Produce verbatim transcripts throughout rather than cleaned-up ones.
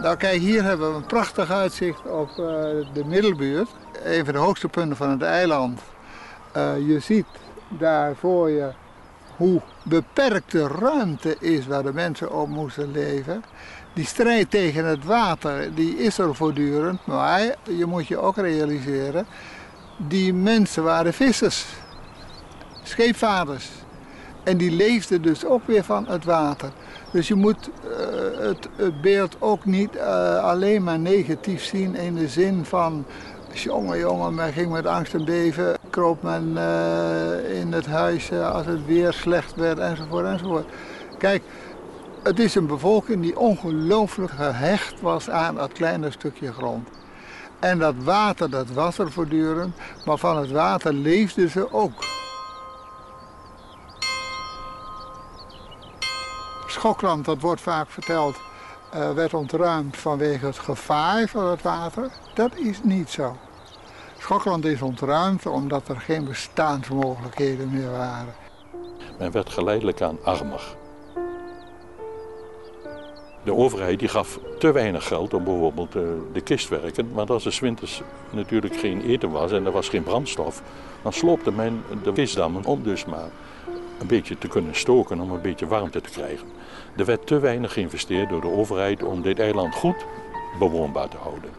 Nou kijk, hier hebben we een prachtig uitzicht op uh, de Middelbuurt. Een van de hoogste punten van het eiland. Uh, je ziet daar voor je hoe beperkt de ruimte is waar de mensen op moesten leven. Die strijd tegen het water, die is er voortdurend. Maar je moet je ook realiseren, die mensen waren vissers, scheepvaarders. En die leefden dus ook weer van het water. Dus je moet uh, het, het beeld ook niet uh, alleen maar negatief zien in de zin van... Jongen, jongen, men ging met angst en beven, kroop men uh, in het huis uh, als het weer slecht werd enzovoort enzovoort. Kijk, het is een bevolking die ongelooflijk gehecht was aan dat kleine stukje grond. En dat water, dat was er voortdurend, maar van het water leefden ze ook. Schokland, dat wordt vaak verteld, uh, werd ontruimd vanwege het gevaar van het water. Dat is niet zo. Schokland is ontruimd omdat er geen bestaansmogelijkheden meer waren. Men werd geleidelijk aan armer. De overheid die gaf te weinig geld om bijvoorbeeld de, de kistwerken, want als er 's winters natuurlijk geen eten was en er was geen brandstof, dan sloopte men de kistdammen om dus maar een beetje te kunnen stoken om een beetje warmte te krijgen. Er werd te weinig geïnvesteerd door de overheid om dit eiland goed bewoonbaar te houden.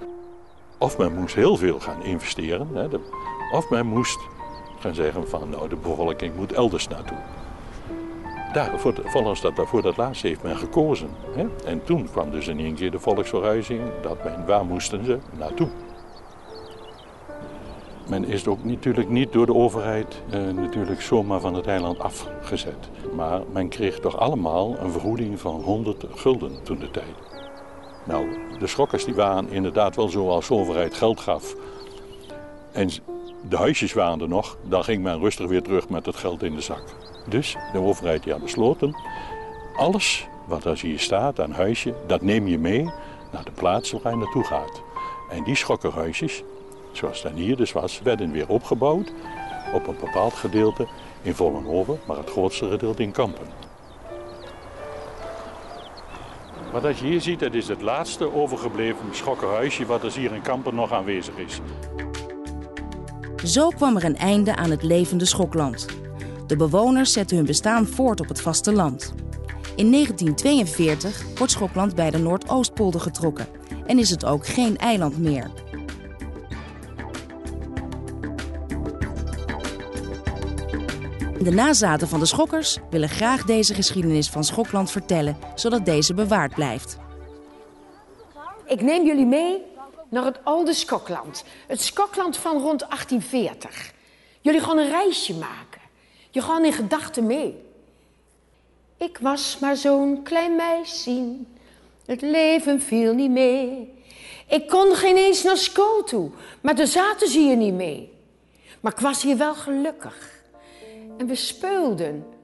Of men moest heel veel gaan investeren, hè, de, of men moest gaan zeggen van nou, de bevolking moet elders naartoe. Daar, voor, de, voor, ons dat, voor dat laatste heeft men gekozen. Hè? En toen kwam dus in één keer de volksverhuizing, dat men, waar moesten ze naartoe? Men is ook natuurlijk niet door de overheid eh, natuurlijk zomaar van het eiland afgezet. Maar men kreeg toch allemaal een vergoeding van honderd gulden toen de tijd. Nou, de Schokkers die waren inderdaad wel zo als de overheid geld gaf. En de huisjes waren er nog, dan ging men rustig weer terug met het geld in de zak. Dus de overheid die had besloten, alles wat als hier staat aan huisje, dat neem je mee naar de plaats waar je naartoe gaat. En die Schokkerhuisjes, zoals dan hier dus was, werden weer opgebouwd op een bepaald gedeelte in Vollenhoven, maar het grootste gedeelte in Kampen. Wat je hier ziet, dat is het laatste overgebleven Schokkerhuisje wat dus hier in Kampen nog aanwezig is. Zo kwam er een einde aan het levende Schokland. De bewoners zetten hun bestaan voort op het vasteland. In negentien tweeënveertig wordt Schokland bij de Noordoostpolder getrokken en is het ook geen eiland meer. De nazaten van de Schokkers willen graag deze geschiedenis van Schokland vertellen, zodat deze bewaard blijft. Ik neem jullie mee naar het oude Schokland. Het Schokland van rond achttien veertig. Jullie gaan een reisje maken. Je gaat in gedachten mee. Ik was maar zo'n klein meisje. Het leven viel niet mee. Ik kon geen eens naar school toe, maar daar zaten ze hier niet mee. Maar ik was hier wel gelukkig. En we speelden.